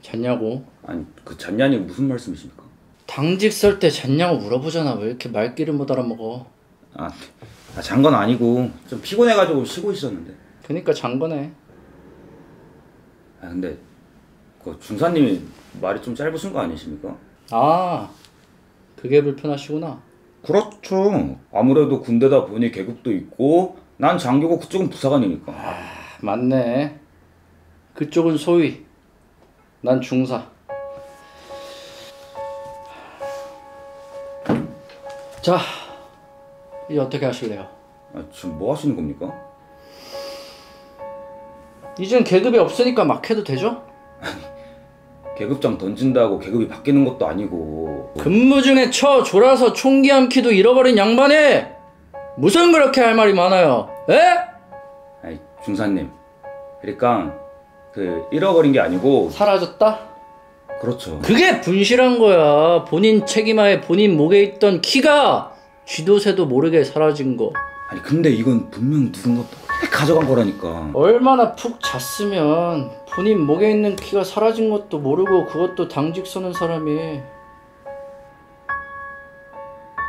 잤냐고. 아니 그 잤냐니 무슨 말씀이십니까? 당직 설 때 잤냐고 물어보잖아. 왜 이렇게 말귀를 못 알아먹어? 아 잔 건 아니고 좀 피곤해가지고 쉬고 있었는데. 그니까 잔 거네. 아 근데 그 중사님이 말이 좀 짧으신 거 아니십니까? 아 그게 불편하시구나. 그렇죠. 아무래도 군대다 보니 계급도 있고 난 장교고 그쪽은 부사관이니까. 아 맞네. 그쪽은 소위, 난 중사. 자, 이제 어떻게 하실래요? 아, 지금 뭐 하시는 겁니까? 이젠 계급이 없으니까 막 해도 되죠? 아니, 계급장 던진다고 계급이 바뀌는 것도 아니고. 근무 중에 쳐 졸아서 총기 한 키도 잃어버린 양반이 무슨 그렇게 할 말이 많아요? 에? 아니, 중사님, 그러니까 그 잃어버린 게 아니고 사라졌다? 그렇죠. 그게 분실한 거야. 본인 책임하에 본인 목에 있던 키가 쥐도새도 모르게 사라진 거. 아니 근데 이건 분명 누군가 가져간 거라니까. 얼마나 푹 잤으면 본인 목에 있는 키가 사라진 것도 모르고 그것도 당직 서는 사람이.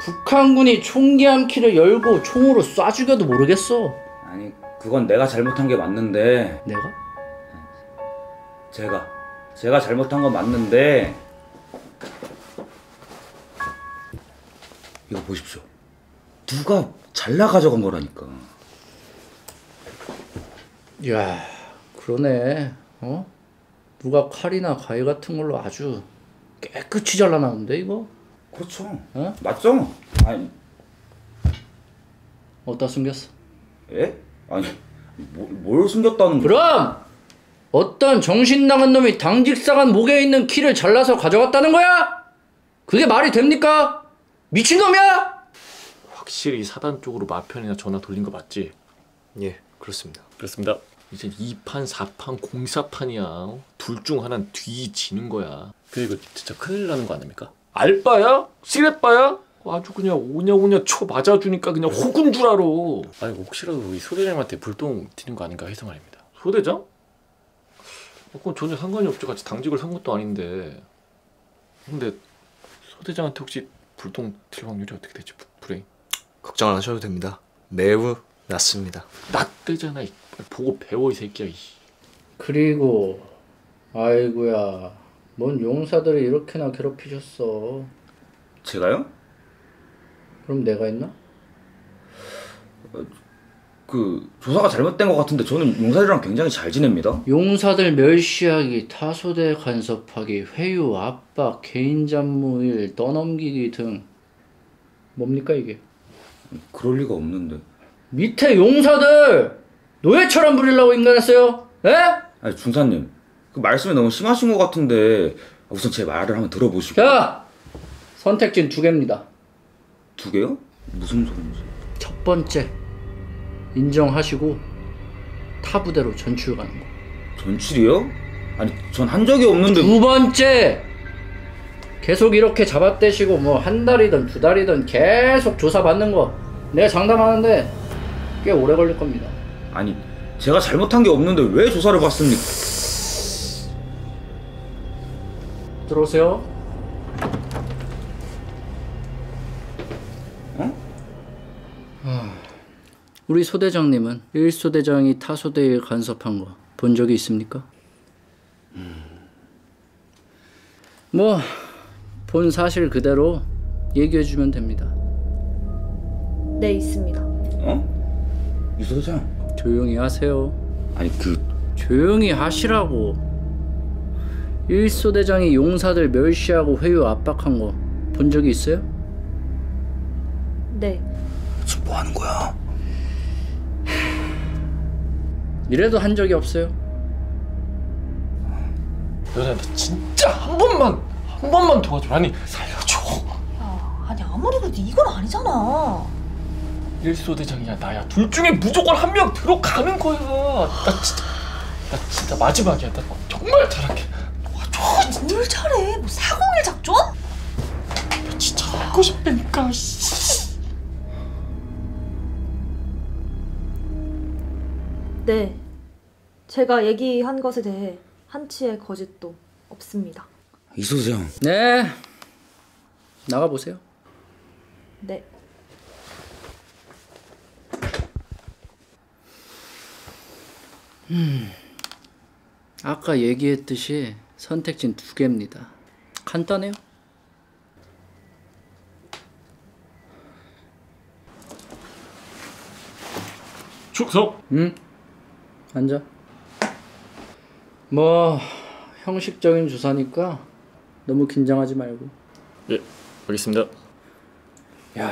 북한군이 총기 한 키를 열고 총으로 쏴 죽여도 모르겠어. 아니 그건 내가 잘못한 게 맞는데. 내가? 제가 잘못한 건 맞는데 이거 보십시오. 누가 잘라 가져간 거라니까. 야 그러네. 어? 누가 칼이나 가위 같은 걸로 아주 깨끗이 잘라놨는데 이거? 그렇죠. 어? 맞죠? 아니 어디다 숨겼어? 예? 아니 뭘 숨겼다는 거야? 그럼! 어떤 정신나간 놈이 당직사관 목에 있는 키를 잘라서 가져갔다는 거야? 그게 말이 됩니까? 미친놈이야? 확실히 사단 쪽으로 마편이나 전화 돌린 거 맞지? 예, 그렇습니다. 그렇습니다. 이제 2판, 4판, 공사판이야. 둘 중 하나는 뒤지는 거야. 그리고 진짜 큰일 나는 거 아닙니까? 알바야? 쓰레빠야? 아주 그냥 오냐오냐 쳐 맞아주니까 그냥 호군 줄 알아. 아니 혹시라도 우리 소대장한테 불똥 튀는 거 아닌가 해서 말입니다. 소대장? 그건 전혀 상관이 없죠. 같이 당직을 산 것도 아닌데. 근데 소대장한테 혹시 불똥 튈 확률이 어떻게 되지? 불행? 걱정 안 하셔도 됩니다. 매우 낮습니다. 낮대잖아. 보고 배워 이 새끼야. 그리고 아이고야. 뭔 용사들을 이렇게나 괴롭히셨어. 제가요? 그럼 내가 했나? 그 조사가 잘못된 것 같은데 저는 용사들이랑 굉장히 잘 지냅니다. 용사들 멸시하기, 타소대 간섭하기, 회유, 압박, 개인 잡무일, 떠넘기기 등 뭡니까 이게? 그럴 리가 없는데. 밑에 용사들 노예처럼 부리려고 인간했어요? 에? 아니 중사님 그 말씀이 너무 심하신 것 같은데 우선 제 말을 한번 들어보시고. 야! 선택지는 2개입니다. 2개요? 무슨 소리인지. 첫 번째 인정하시고 타 부대로 전출 가는 거. 전출이요? 아니 전 한 적이 없는데. 2번째 계속 이렇게 잡아떼시고 뭐 1달이든 2달이든 계속 조사받는 거. 내가 장담하는데 꽤 오래 걸릴 겁니다. 아니 제가 잘못한 게 없는데 왜 조사를 받습니까? 들어오세요. 어? 우리 소대장님은 1소대장이 타소대에 간섭한 거 본 적이 있습니까? 뭐 본 사실 그대로 얘기해 주면 됩니다. 네, 있습니다. 어? 이 소대장 조용히 하세요. 아니 조용히 하시라고. 1소대장이 용사들 멸시하고 회유 압박한 거 본 적이 있어요? 네. 지금 뭐 하는 거야? 이래도 한 적이 없어요. 너네 진짜 한 번만 도와줘라니. 살려줘. 야, 아니 아무리 그래도 이건 아니잖아. 1소대장이야 나야 둘 중에 무조건 한 명 들어가는 거야. 나 진짜 마지막이야. 나 정말 잘할게. 도와줘. 뭘 잘해? 뭐 401 작전? 나 진짜 하고 싶다니까. 네, 제가 얘기한 것에 대해 한치의 거짓도 없습니다. 이 소장. 네, 나가보세요. 네. 아까 얘기했듯이 선택지는 2개입니다. 간단해요. 축석. 응? 앉아. 뭐 형식적인 조사니까 너무 긴장하지 말고. 예, 알겠습니다. 야,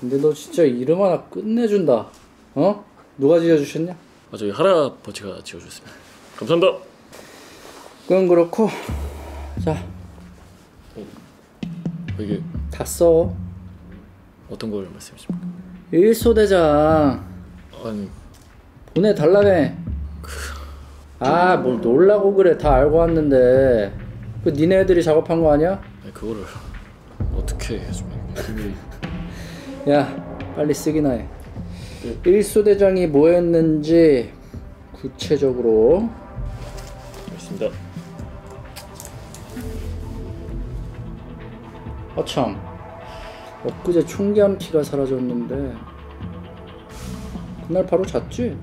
근데 너 진짜 이름 하나 끝내준다. 어? 누가 지어주셨냐? 아, 저기 할아버지가 지어주셨습니다. 감사합니다. 그건 그렇고, 자, 이게 다 써. 어떤 걸 말씀이십니까? 1소대장. 아니. 보내달라며. 아, 뭘 놀라고 그래. 다 알고 왔는데. 그 니네 애들이 작업한 거 아니야? 아니, 그거를 어떻게 해주면. 야, 빨리 쓰기나 해. 1소대장이 뭐 했는지 구체적으로. 알겠습니다. 아참, 엊그제 총기함키가 사라졌는데 그날 바로 잤지?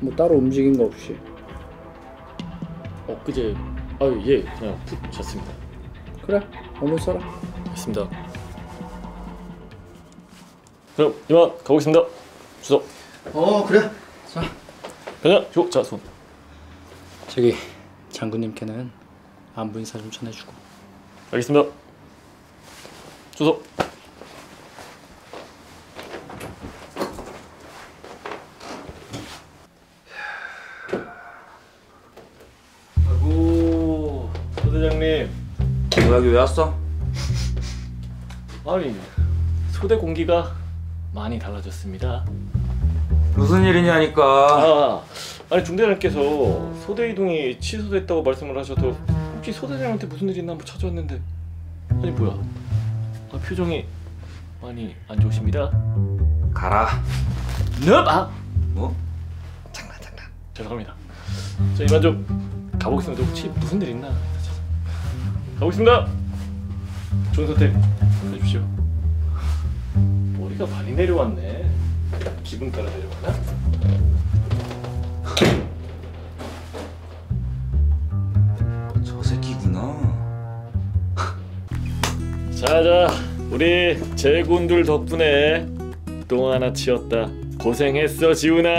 뭐 따로 움직인 거 없이. 엊그제, 아유, 예, 그냥 푹 잤습니다. 그래, 오늘 써라. 알겠습니다. 그럼 이만 가보겠습니다. 주석. 어, 그래. 자, 변현, 효자손. 저기 장군님께는 안부 인사 좀 전해주고. 알겠습니다. 주석. 아이고, 소대장님. 너 여기 왜 왔어? 아니, 소대 공기가 많이 달라졌습니다. 무슨 일이냐니까. 아니 중대장님께서 소대 이동이 취소됐다고 말씀을 하셔서 혹시 소대장한테 무슨 일이 있나 한번 찾아왔는데, 아니 뭐야, 아, 표정이 많이 안 좋으십니다. 가라. 넵! 아! 뭐? 장난 죄송합니다. 저 이만 좀 가보겠습니다. 혹시 무슨 일 있나 가보겠습니다. 좋은 선택 해주십시오. 많이 내려왔네. 기분 따라 내려가나? 저 새끼구나. 자자, 우리 제군들 덕분에 똥 하나 치웠다. 고생했어, 지훈아.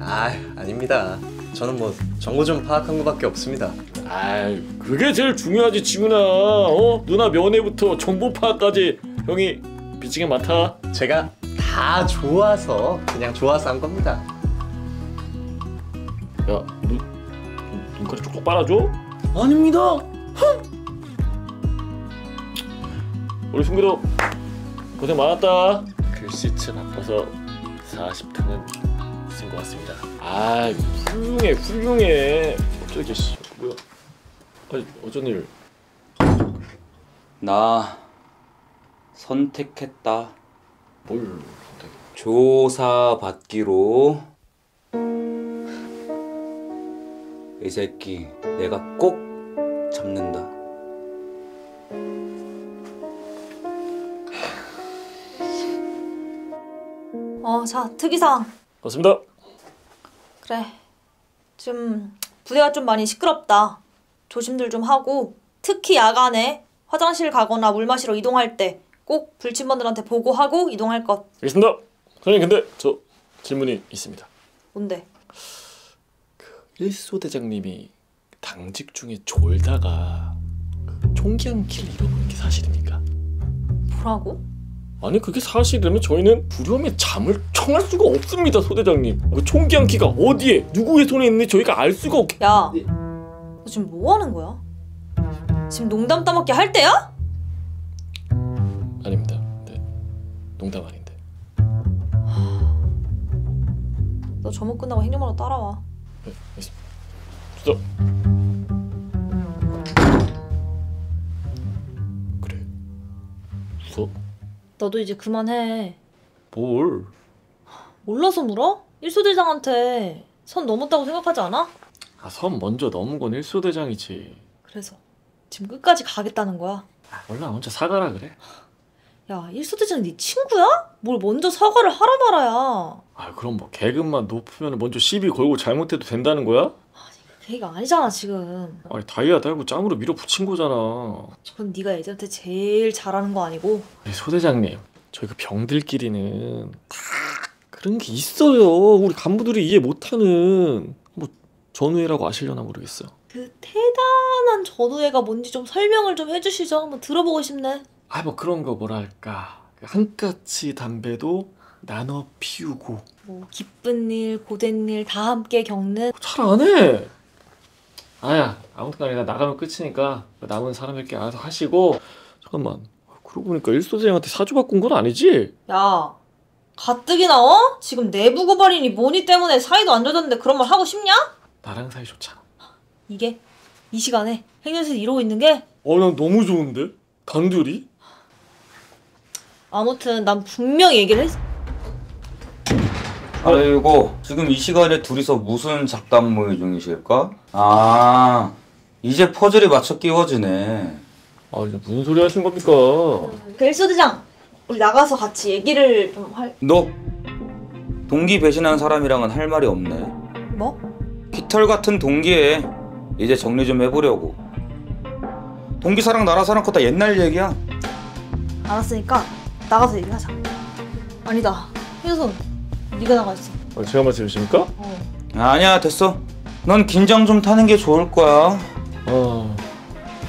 아, 아닙니다. 저는 뭐 정보 좀 파악한 거밖에 없습니다. 아, 그게 제일 중요하지, 지훈아. 어? 누나 면회부터 정보 파악까지 형이 비치게 많다. 제가 다 좋아서 그냥 좋아서 한 겁니다. 야, 눈깔이 쪽쪽 빨아줘? 아닙니다. 우리 승규도 고생 많았다. 글씨체 바빠서 40등은 쓴 것 같습니다. 아, 훌륭해. 어쩌게 씨, 뭐야? 아니, 어쩐 일? 나 선택했다. 뭘 선택해? 조사받기로. 이 새끼 내가 꼭 잡는다. 자, 특이사항. 고맙습니다. 그래, 지금 부대가 좀 많이 시끄럽다. 조심들 좀 하고, 특히 야간에 화장실 가거나 물 마시러 이동할 때 꼭 불침번들한테 보고하고 이동할 것. 알겠습니다. 선생님, 근데 저 질문이 있습니다. 뭔데? 일소 대장님이 당직 중에 졸다가 총기 한 킬 잃어버린 게 사실입니까? 뭐라고? 아니, 그게 사실이라면 저희는 불효의 잠을 청할 수가 없습니다, 소대장님. 그 총기 한 키가 어디에 누구의 손에 있는지 저희가 알 수가 없게. 야, 너 지금 뭐 하는 거야? 지금 농담 따먹기 할 때야? 아닙니다. 네, 농담 아닌데. 너 점호 끝나고 행정마로 따라와. 네, 알겠습니다. 진짜. 나도 이제 그만해. 뭘? 몰라서 물어? 일소대장한테 선 넘었다고 생각하지 않아? 아, 선 먼저 넘은 건 일소대장이지. 그래서 지금 끝까지 가겠다는 거야? 아, 몰라, 먼저 사과라 그래. 야, 일소대장 네 친구야? 뭘 먼저 사과를 하라 말아야. 아, 그럼 뭐 계급만 높으면 먼저 시비 걸고 잘못해도 된다는 거야? 그 얘기가 아니잖아 지금. 아니, 다이아 달고 짬으로 밀어붙인 거잖아. 그건 네가 애들한테 제일 잘하는 거 아니고? 아니, 소대장님, 저희 그 병들끼리는 다 그런 게 있어요. 우리 간부들이 이해 못하는. 뭐 전우애라고 아시려나 모르겠어요. 그 대단한 전우애가 뭔지 좀 설명을 좀 해주시죠. 한번 들어보고 싶네. 아, 뭐 그런 거 뭐랄까, 한가치 담배도 나눠 피우고, 뭐 기쁜 일 고된 일 다 함께 겪는. 잘 안 해. 아야, 아무튼간에 나 나가면 끝이니까 남은 사람들께 알아서 하시고. 잠깐만, 그러고 보니까 일소대장한테 사주 바꾼 건 아니지? 야, 가뜩이나 지금 내부 고발이니 뭐니 때문에 사이도 안 좋았는데 그런 말 하고 싶냐? 나랑 사이 좋잖아. 이게 이 시간에 행정실 이러고 있는 게? 난 너무 좋은데? 단둘이? 아무튼 난 분명히 얘기를 했... 아이고, 지금 이 시간에 둘이서 무슨 잡담 모의 중이실까? 아, 이제 퍼즐이 맞춰 끼워지네. 아, 이제 무슨 소리 하신 겁니까? 그 일소대장, 우리 나가서 같이 얘기를 좀 할... 너 동기 배신한 사람이랑은 할 말이 없네. 뭐? 깃털 같은 동기에 이제 정리 좀 해보려고. 동기 사랑 나라 사랑 거 다 옛날 얘기야. 알았으니까 나가서 얘기하자. 아니다, 효자손 네가 나가있어. 제가 말씀이십니까? 아니야, 됐어. 넌 긴장 좀 타는 게 좋을 거야.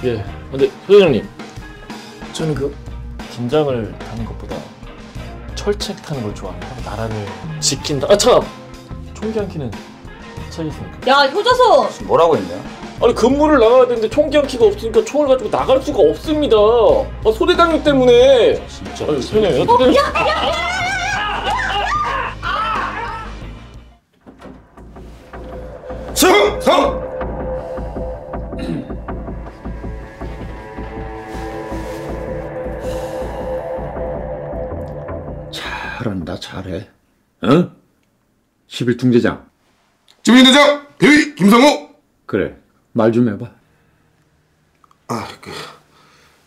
예. 근데 소장님, 저는 그 긴장을 타는 것보다 철책 타는 걸 좋아합니다. 나라를 지킨다. 아, 참! 총기 한 키는 차이겠습니까? 야, 효자손! 뭐라고 했냐? 아니, 근무를 나가야 되는데 총기 한 키가 없으니까 총을 가지고 나갈 수가 없습니다. 아, 소대장님 때문에. 진짜. 아니, 소장님. 야! 충성! 잘한다, 잘해. 응? 11중대장 지휘대장 대위 김성호. 그래, 말 좀 해봐.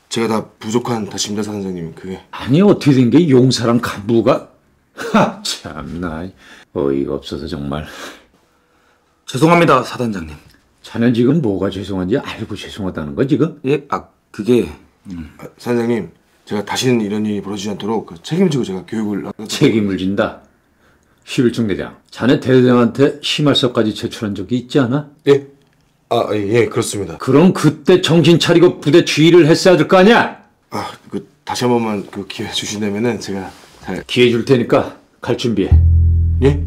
제가 다 부족한 다심자 사단장님, 그게. 아니, 어떻게 된 게 용사랑 간부가? 하, 참나, 어이가 없어서 정말. 죄송합니다, 사단장님. 자네 지금 뭐가 죄송한지 알고 죄송하다는 거 지금? 예, 그게... 아, 사단장님, 제가 다시는 이런 일이 벌어지지 않도록 책임지고 제가 교육을... 책임을 진다? 11중대장, 자네 대대장한테 심할서까지 제출한 적이 있지 않아? 예? 예, 그렇습니다. 그럼 그때 정신 차리고 부대 주의를 했어야 될 거 아니야? 다시 한 번만 기회 주신다면은 제가... 잘... 기회 줄 테니까 갈 준비해. 예?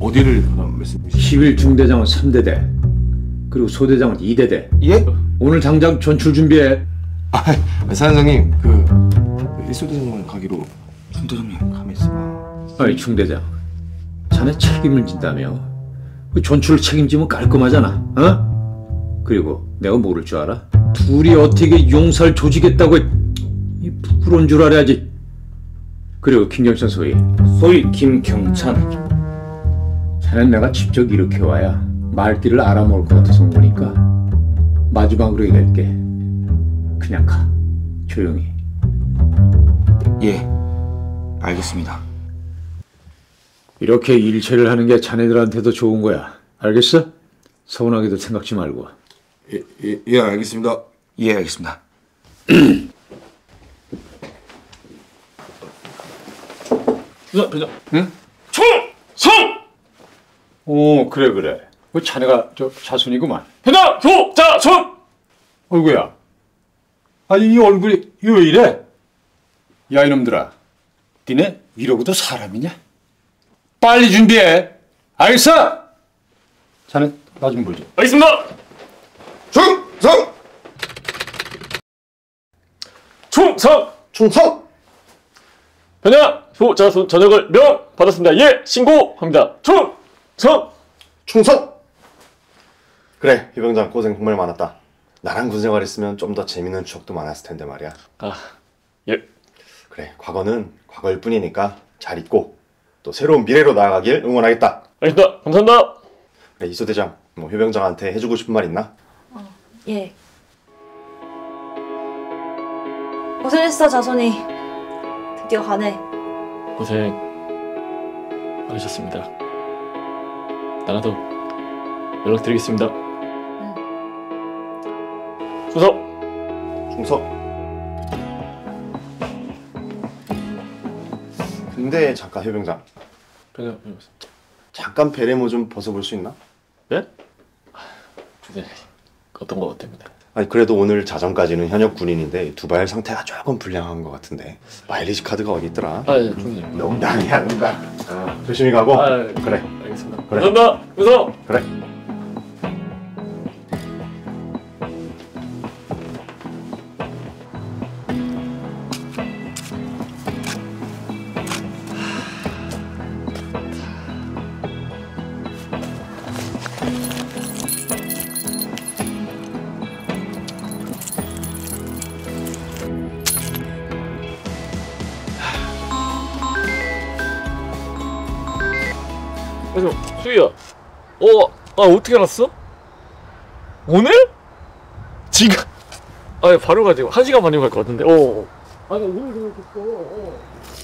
어디를 말씀이시죠? 11중대장은 3대대, 그리고 소대장은 2대대. 예? 오늘 당장 전출 준비해. 사단장님, 일소대장만 가기로. 중대장님, 가만히 있어봐. 중대장, 자네 책임을 진다며. 전출을 책임지면 깔끔하잖아, 그리고 내가 모를 줄 알아? 둘이 어떻게 용사를 조지겠다고 이 부끄러운 줄 알아야지. 그리고 김경찬 소위 김경찬. 나는 내가 직접 이렇게 와야 말귀를 알아먹을 것 같아서 온 거니까 마지막으로 얘기할게. 그냥 가. 조용히. 예, 알겠습니다. 이렇게 일체를 하는 게 자네들한테도 좋은 거야. 알겠어? 서운하게도 생각지 말고. 예, 알겠습니다. 예, 알겠습니다. 배자. 응? 충성! 오, 그래. 그 자네가 저 자손이구만. 배자, 효자손! 어이구야. 아니, 이 얼굴이 왜 이래? 야, 이놈들아. 니네 이러고도 사람이냐? 빨리 준비해. 알겠어? 자네 나 좀 보지. 알겠습니다. 충성! 충성! 충성! 변야 효자손 전역을 명 받았습니다. 예, 신고합니다. 충성! 충성! 그래, 이병장 고생 정말 많았다. 나랑 군생활 했으면 좀 더 재밌는 추억도 많았을 텐데 말이야. 아, 예. 그래, 과거는 과거일 뿐이니까 잘 잊고 또 새로운 미래로 나아가길 응원하겠다. 알겠습니다. 감사합니다. 그래, 이소 대장, 뭐 효병장한테 해주고 싶은 말 있나? 예. 고생했어, 자손이. 드디어 가네. 고생 많으셨습니다. 나가도 연락드리겠습니다. 응. 충성! 근데 잠깐 효병장. 잠깐 베레모 좀 벗어볼 수 있나? 네? 네. 어떤 것 같습니다. 아니 그래도 오늘 자정까지는 현역 군인인데 두 발 상태가 조금 불량한 것 같은데 마일리지 카드가 어디 있더라? 아, 예, 좀 농담이야 농담. 조심히 가고. 아, 예. 그래. 알겠습니다. 그래. 감사합니다. 무서워. 그래. 수희야, 어떻게 알았어? 오늘? 지금? 아, 바로 가지고 1시간 만에 갈 것 같은데. 아니 오늘 그냥 됐어.